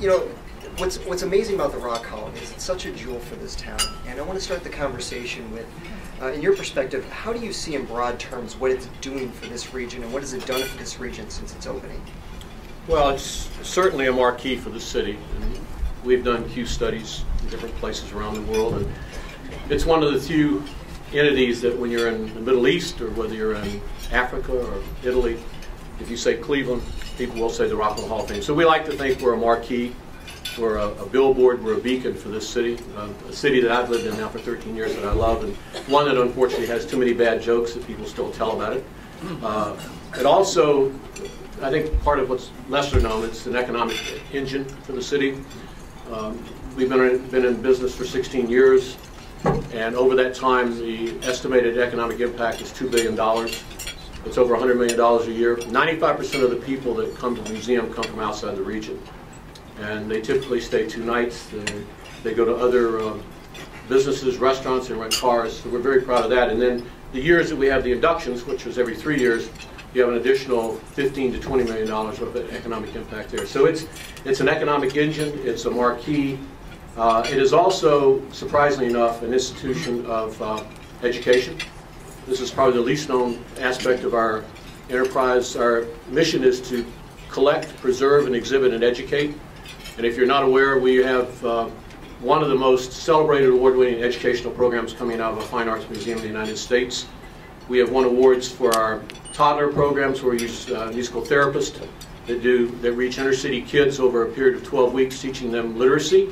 you know, what's amazing about the Rock Hall is it's such a jewel for this town. And I want to start the conversation with, in your perspective, how do you see in broad terms what it's doing for this region and what has it done for this region since its opening? Well, it's certainly a marquee for the city. And we've done case studies in different places around the world. And it's one of the few entities that when you're in the Middle East or whether you're in Africa or Italy, if you say Cleveland, people will say the Rock and Roll Hall of Fame. So we like to think we're a marquee. We're a billboard, we're a beacon for this city, a city that I've lived in now for 13 years that I love, and one that unfortunately has too many bad jokes that people still tell about it. It also, I think part of what's lesser known, it's an economic engine for the city. We've been in business for 16 years, and over that time the estimated economic impact is $2 billion. It's over $100 million a year. 95% of the people that come to the museum come from outside the region. And they typically stay 2 nights. They go to other businesses, restaurants, and rent cars. So we're very proud of that. And then the years that we have the inductions, which was every 3 years, you have an additional $15 to $20 million of economic impact there. So it's an economic engine. It's a marquee. It is also, surprisingly enough, an institution of education. This is probably the least known aspect of our enterprise. Our mission is to collect, preserve, and exhibit, and educate. And if you're not aware, we have one of the most celebrated award-winning educational programs coming out of a fine arts museum in the United States. We have won awards for our toddler programs where we use musical therapists that reach inner city kids over a period of 12 weeks, teaching them literacy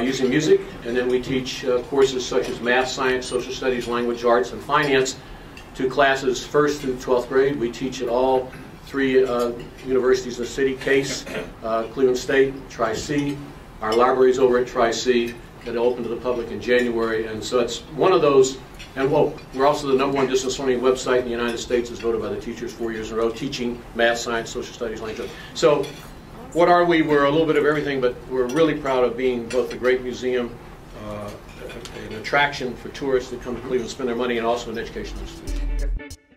using music. And then we teach courses such as math, science, social studies, language arts, and finance to classes 1st through 12th grade. We teach it all. 3 universities in the city, Case, Cleveland State, Tri-C. Our library's over at Tri-C that opened to the public in January, and so it's one of those. And well, we're also the #1 distance learning website in the United States, as voted by the teachers 4 years in a row, teaching math, science, social studies, language. So what are we? We're a little bit of everything, but we're really proud of being both a great museum, an attraction for tourists that come to Cleveland and spend their money, and also an educational institution.